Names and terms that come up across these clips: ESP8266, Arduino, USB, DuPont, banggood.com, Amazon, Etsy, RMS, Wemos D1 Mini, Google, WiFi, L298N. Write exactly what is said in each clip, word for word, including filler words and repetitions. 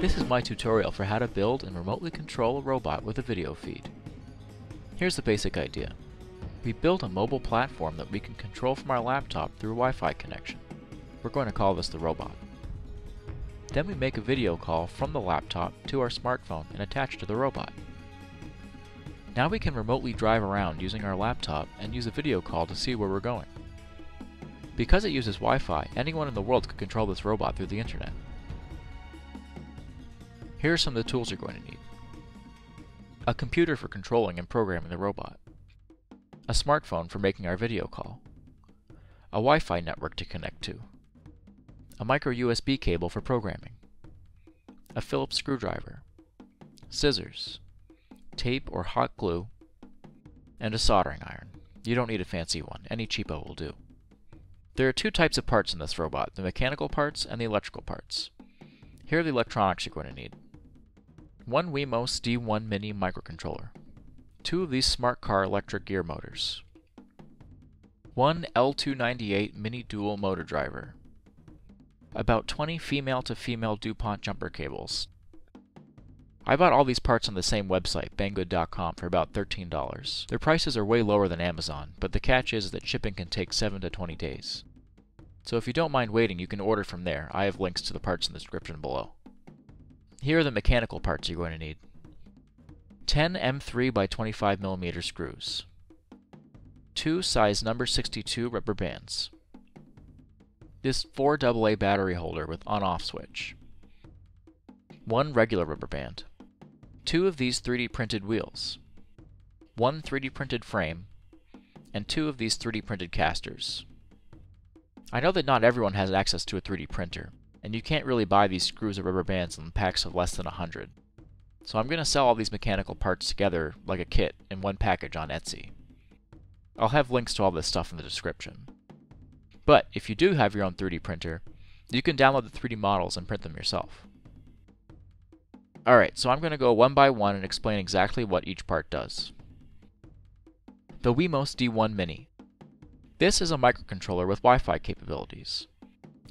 This is my tutorial for how to build and remotely control a robot with a video feed. Here's the basic idea. We built a mobile platform that we can control from our laptop through a Wi-Fi connection. We're going to call this the robot. Then we make a video call from the laptop to our smartphone and attach to the robot. Now we can remotely drive around using our laptop and use a video call to see where we're going. Because it uses Wi-Fi, anyone in the world could control this robot through the internet. Here are some of the tools you're going to need. A computer for controlling and programming the robot. A smartphone for making our video call. A Wi-Fi network to connect to. A micro U S B cable for programming. A Phillips screwdriver. Scissors. Tape or hot glue. And a soldering iron. You don't need a fancy one. Any cheapo will do. There are two types of parts in this robot, the mechanical parts and the electrical parts. Here are the electronics you're going to need. One Wemos D one Mini microcontroller. Two of these smart car electric gear motors. One L two ninety-eight mini dual motor driver. About twenty female-to-female DuPont jumper cables. I bought all these parts on the same website, banggood dot com, for about thirteen dollars. Their prices are way lower than Amazon, but the catch is that shipping can take seven to twenty days. So if you don't mind waiting, you can order from there. I have links to the parts in the description below. Here are the mechanical parts you're going to need. ten M three by twenty-five millimeter screws, two size number sixty-two rubber bands, this four double A battery holder with on-off switch, one regular rubber band, two of these three D printed wheels, one three D printed frame, and two of these three D printed casters. I know that not everyone has access to a three D printer, and you can't really buy these screws or rubber bands in packs of less than one hundred. So I'm going to sell all these mechanical parts together like a kit in one package on Etsy. I'll have links to all this stuff in the description. But if you do have your own three D printer, you can download the three D models and print them yourself. Alright, so I'm going to go one by one and explain exactly what each part does. The Wemos D one Mini. This is a microcontroller with Wi-Fi capabilities.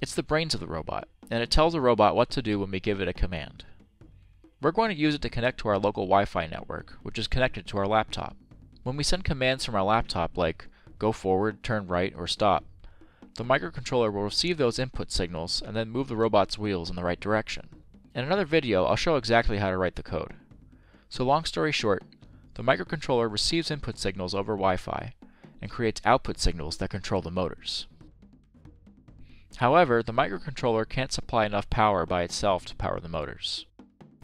It's the brains of the robot, and it tells the robot what to do when we give it a command. We're going to use it to connect to our local Wi-Fi network, which is connected to our laptop. When we send commands from our laptop like go forward, turn right, or stop, the microcontroller will receive those input signals and then move the robot's wheels in the right direction. In another video, I'll show exactly how to write the code. So long story short, the microcontroller receives input signals over Wi-Fi and creates output signals that control the motors. However, the microcontroller can't supply enough power by itself to power the motors.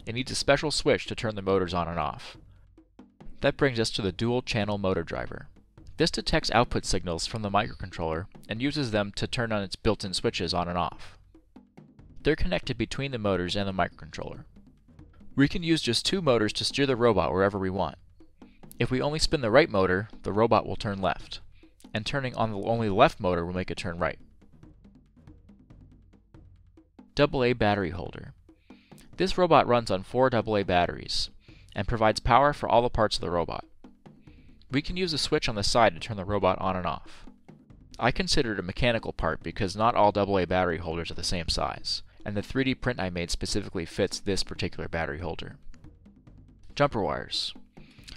It needs a special switch to turn the motors on and off. That brings us to the dual channel motor driver. This detects output signals from the microcontroller and uses them to turn on its built-in switches on and off. They're connected between the motors and the microcontroller. We can use just two motors to steer the robot wherever we want. If we only spin the right motor, the robot will turn left, and turning on the only left motor will make it turn right. double A battery holder. This robot runs on four double A batteries and provides power for all the parts of the robot. We can use a switch on the side to turn the robot on and off. I consider it a mechanical part because not all double A battery holders are the same size, and the three D print I made specifically fits this particular battery holder. Jumper wires.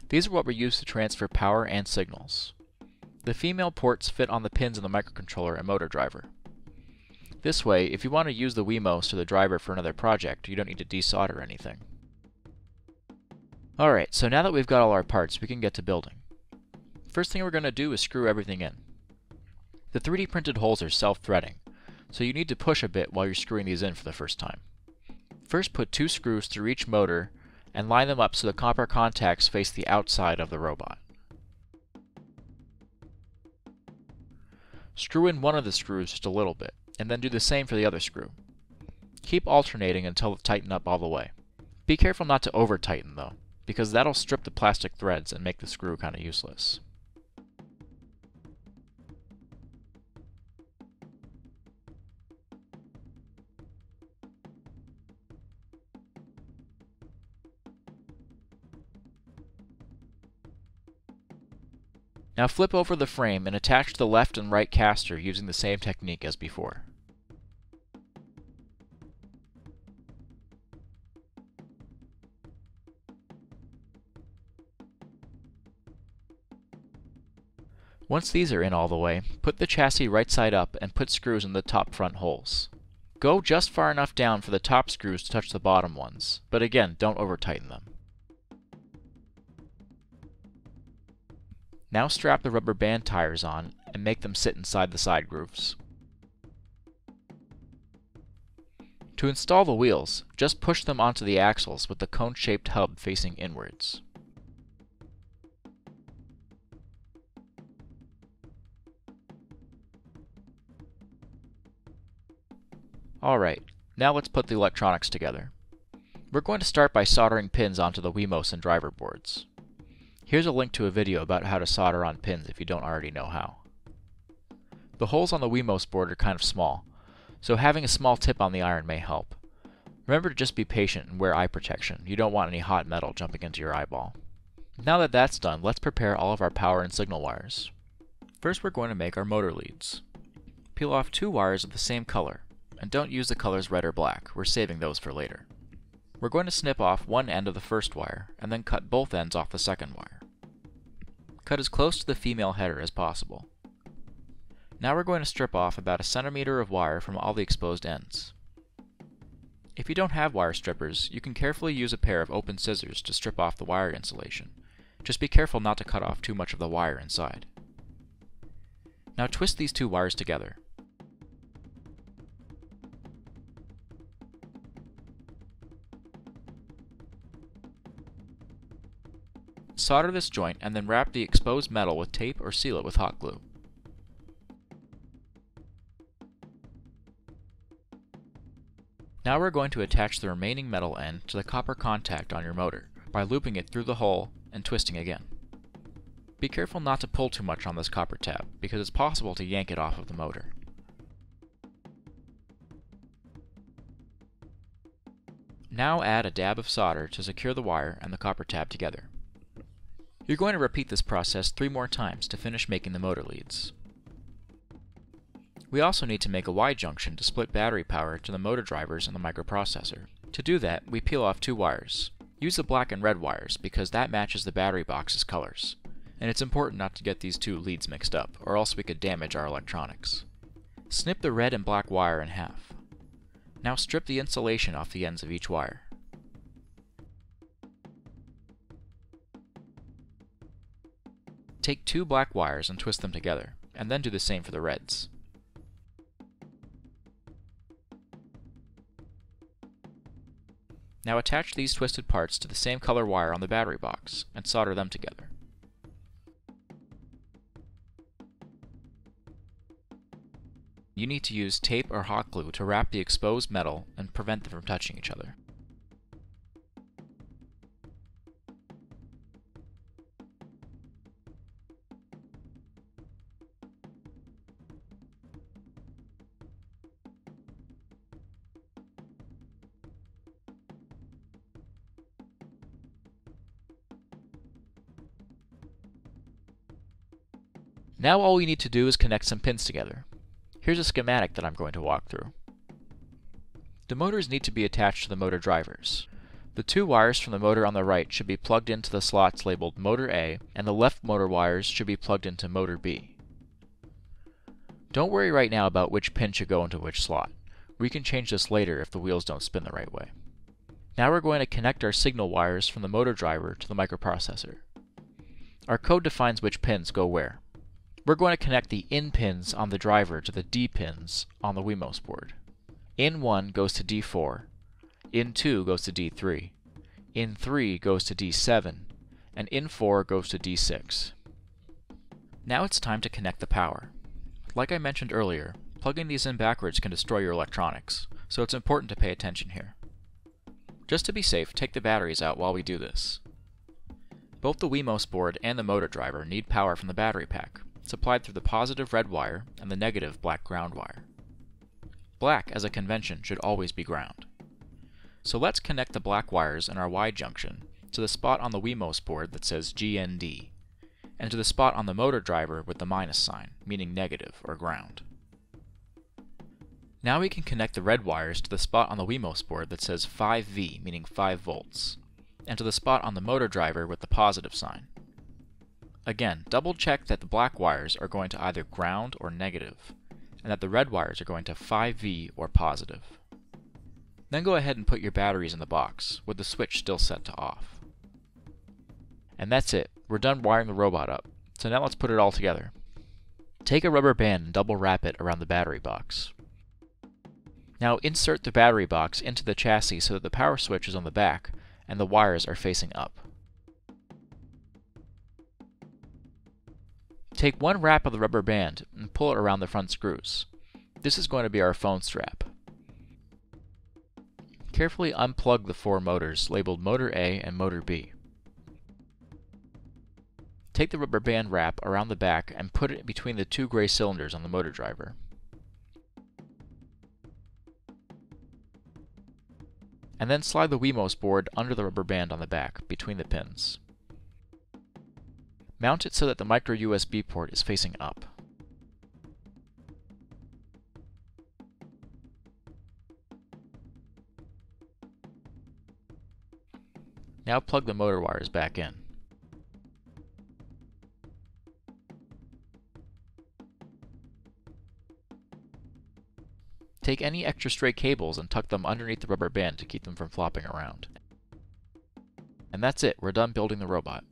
These are what we use to transfer power and signals. The female ports fit on the pins in the microcontroller and motor driver. This way, if you want to use the Wemos to the driver for another project, you don't need to desolder anything. Alright, so now that we've got all our parts, we can get to building. First thing we're going to do is screw everything in. The three D printed holes are self-threading, so you need to push a bit while you're screwing these in for the first time. First put two screws through each motor and line them up so the copper contacts face the outside of the robot. Screw in one of the screws just a little bit, and then do the same for the other screw. Keep alternating until it tightens up all the way. Be careful not to over-tighten though, because that'll strip the plastic threads and make the screw kinda useless. Now flip over the frame and attach the left and right caster using the same technique as before. Once these are in all the way, put the chassis right side up and put screws in the top front holes. Go just far enough down for the top screws to touch the bottom ones, but again, don't over-tighten them. Now strap the rubber band tires on and make them sit inside the side grooves. To install the wheels, just push them onto the axles with the cone-shaped hub facing inwards. Alright, now let's put the electronics together. We're going to start by soldering pins onto the Wemos and driver boards. Here's a link to a video about how to solder on pins if you don't already know how. The holes on the Wemos board are kind of small, so having a small tip on the iron may help. Remember to just be patient and wear eye protection. You don't want any hot metal jumping into your eyeball. Now that that's done, let's prepare all of our power and signal wires. First, we're going to make our motor leads. Peel off two wires of the same color, and don't use the colors red or black. We're saving those for later. We're going to snip off one end of the first wire, and then cut both ends off the second wire. Cut as close to the female header as possible. Now we're going to strip off about a centimeter of wire from all the exposed ends. If you don't have wire strippers, you can carefully use a pair of open scissors to strip off the wire insulation. Just be careful not to cut off too much of the wire inside. Now twist these two wires together. Solder this joint and then wrap the exposed metal with tape or seal it with hot glue. Now we're going to attach the remaining metal end to the copper contact on your motor by looping it through the hole and twisting again. Be careful not to pull too much on this copper tab because it's possible to yank it off of the motor. Now add a dab of solder to secure the wire and the copper tab together. You're going to repeat this process three more times to finish making the motor leads. We also need to make a Y-junction to split battery power to the motor drivers and the microprocessor. To do that, we peel off two wires. Use the black and red wires because that matches the battery box's colors. And it's important not to get these two leads mixed up, or else we could damage our electronics. Snip the red and black wire in half. Now strip the insulation off the ends of each wire. Take two black wires and twist them together, and then do the same for the reds. Now attach these twisted parts to the same color wire on the battery box, and solder them together. You need to use tape or hot glue to wrap the exposed metal and prevent them from touching each other. Now all we need to do is connect some pins together. Here's a schematic that I'm going to walk through. The motors need to be attached to the motor drivers. The two wires from the motor on the right should be plugged into the slots labeled Motor A, and the left motor wires should be plugged into Motor B. Don't worry right now about which pin should go into which slot. We can change this later if the wheels don't spin the right way. Now we're going to connect our signal wires from the motor driver to the microprocessor. Our code defines which pins go where. We're going to connect the in pins on the driver to the D pins on the Wemos board. in one goes to D four, in two goes to D three, in three goes to D seven, and in four goes to D six. Now it's time to connect the power. Like I mentioned earlier, plugging these in backwards can destroy your electronics, so it's important to pay attention here. Just to be safe, take the batteries out while we do this. Both the Wemos board and the motor driver need power from the battery pack, supplied through the positive red wire and the negative black ground wire. Black, as a convention, should always be ground. So let's connect the black wires in our Y-junction to the spot on the Wemos board that says G N D, and to the spot on the motor driver with the minus sign, meaning negative or ground. Now we can connect the red wires to the spot on the Wemos board that says five V, meaning five volts, and to the spot on the motor driver with the positive sign. Again, double check that the black wires are going to either ground or negative, and that the red wires are going to five V or positive. Then go ahead and put your batteries in the box, with the switch still set to off. And that's it. We're done wiring the robot up. So now let's put it all together. Take a rubber band and double wrap it around the battery box. Now insert the battery box into the chassis so that the power switch is on the back and the wires are facing up. Take one wrap of the rubber band and pull it around the front screws. This is going to be our phone strap. Carefully unplug the four motors labeled Motor A and Motor B. Take the rubber band wrap around the back and put it between the two gray cylinders on the motor driver. And then slide the Wemos board under the rubber band on the back, between the pins. Mount it so that the micro U S B port is facing up. Now plug the motor wires back in. Take any extra stray cables and tuck them underneath the rubber band to keep them from flopping around. And that's it, we're done building the robot.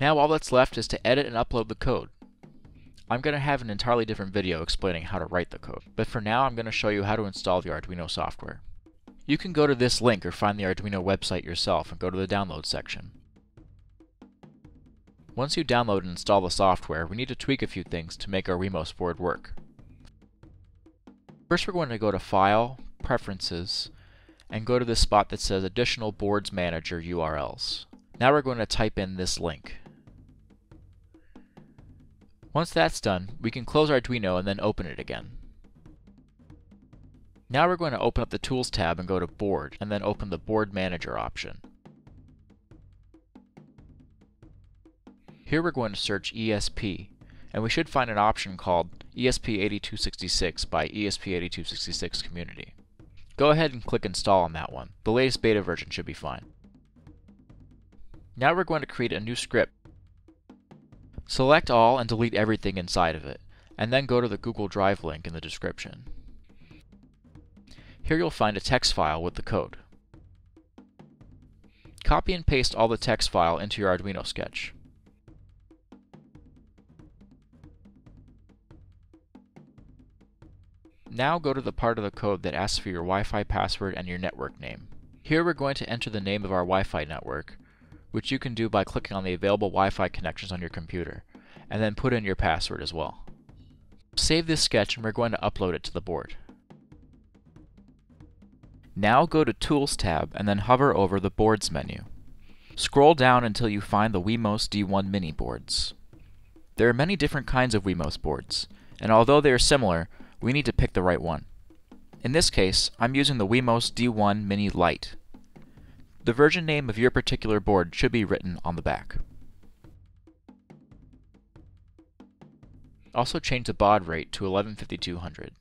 Now all that's left is to edit and upload the code. I'm going to have an entirely different video explaining how to write the code, but for now I'm going to show you how to install the Arduino software. You can go to this link or find the Arduino website yourself and go to the download section. Once you download and install the software, we need to tweak a few things to make our Wemos board work. First, we're going to go to File, Preferences, and go to the spot that says Additional Boards Manager U R Ls. Now we're going to type in this link. Once that's done, we can close Arduino and then open it again. Now we're going to open up the Tools tab and go to Board, and then open the Board Manager option. Here we're going to search E S P, and we should find an option called E S P eighty-two sixty-six by E S P eighty-two sixty-six community. Go ahead and click install on that one. The latest beta version should be fine. Now we're going to create a new script. Select all and delete everything inside of it, and then go to the Google Drive link in the description. Here you'll find a text file with the code. Copy and paste all the text file into your Arduino sketch. Now go to the part of the code that asks for your Wi-Fi password and your network name. Here we're going to enter the name of our Wi-Fi network, which you can do by clicking on the available Wi-Fi connections on your computer, and then put in your password as well. Save this sketch and we're going to upload it to the board. Now go to Tools tab and then hover over the Boards menu. Scroll down until you find the Wemos D one Mini boards. There are many different kinds of Wemos boards, and although they are similar, we need to pick the right one. In this case, I'm using the Wemos D one Mini Lite. The version name of your particular board should be written on the back. Also change the baud rate to eleven fifty-two hundred.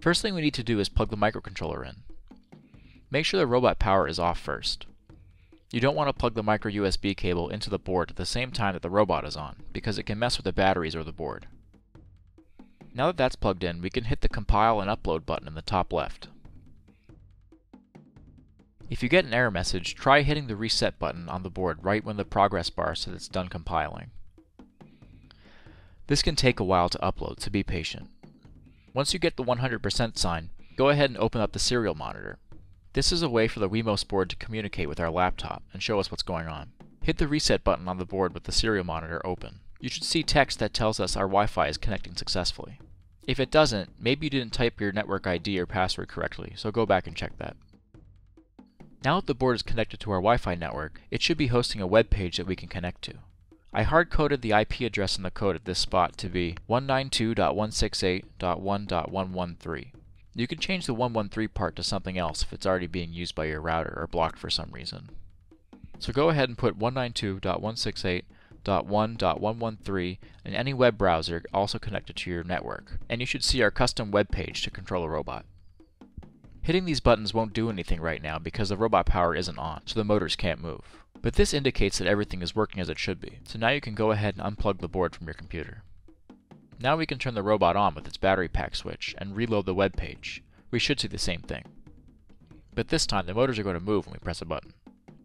First thing we need to do is plug the microcontroller in. Make sure the robot power is off first. You don't want to plug the micro U S B cable into the board at the same time that the robot is on, because it can mess with the batteries or the board. Now that that's plugged in, we can hit the Compile and Upload button in the top left. If you get an error message, try hitting the Reset button on the board right when the progress bar says it's done compiling. This can take a while to upload, so be patient. Once you get the one hundred percent sign, go ahead and open up the serial monitor. This is a way for the Wemos board to communicate with our laptop and show us what's going on. Hit the Reset button on the board with the serial monitor open. You should see text that tells us our Wi-Fi is connecting successfully. If it doesn't, maybe you didn't type your network I D or password correctly, so go back and check that. Now that the board is connected to our Wi-Fi network, it should be hosting a web page that we can connect to. I hard-coded the I P address in the code at this spot to be one ninety-two dot one sixty-eight dot one dot one thirteen. You can change the one thirteen part to something else if it's already being used by your router or blocked for some reason. So go ahead and put one ninety-two dot one sixty-eight dot one dot one thirteen in any web browser also connected to your network, and you should see our custom web page to control the robot. Hitting these buttons won't do anything right now because the robot power isn't on, so the motors can't move. but this indicates that everything is working as it should be. So now you can go ahead and unplug the board from your computer. Now we can turn the robot on with its battery pack switch and reload the web page. We should see the same thing. But this time the motors are going to move when we press a button.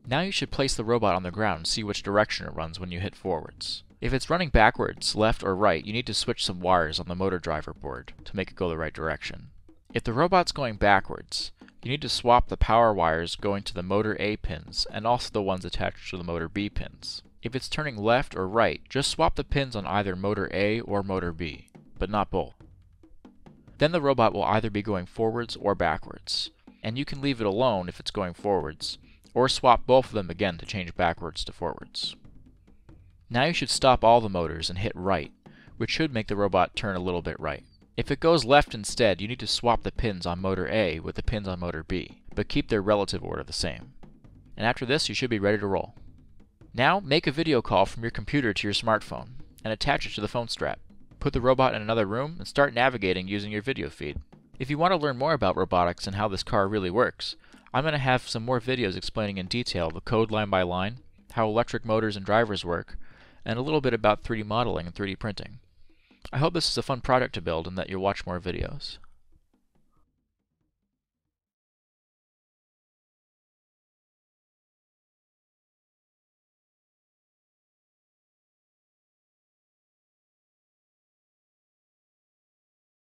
Now you should place the robot on the ground and see which direction it runs when you hit forwards. If it's running backwards, left or right, you need to switch some wires on the motor driver board to make it go the right direction. If the robot's going backwards, you need to swap the power wires going to the motor A pins and also the ones attached to the motor B pins. If it's turning left or right, just swap the pins on either motor A or motor B, but not both. Then the robot will either be going forwards or backwards, and you can leave it alone if it's going forwards, or swap both of them again to change backwards to forwards. Now you should stop all the motors and hit right, which should make the robot turn a little bit right. If it goes left instead, you need to swap the pins on motor A with the pins on motor B, but keep their relative order the same. And after this, you should be ready to roll. Now, make a video call from your computer to your smartphone, and attach it to the phone strap. Put the robot in another room, and start navigating using your video feed. If you want to learn more about robotics and how this car really works, I'm going to have some more videos explaining in detail the code line by line, how electric motors and drivers work, and a little bit about three D modeling and three D printing. I hope this is a fun project to build and that you'll watch more videos.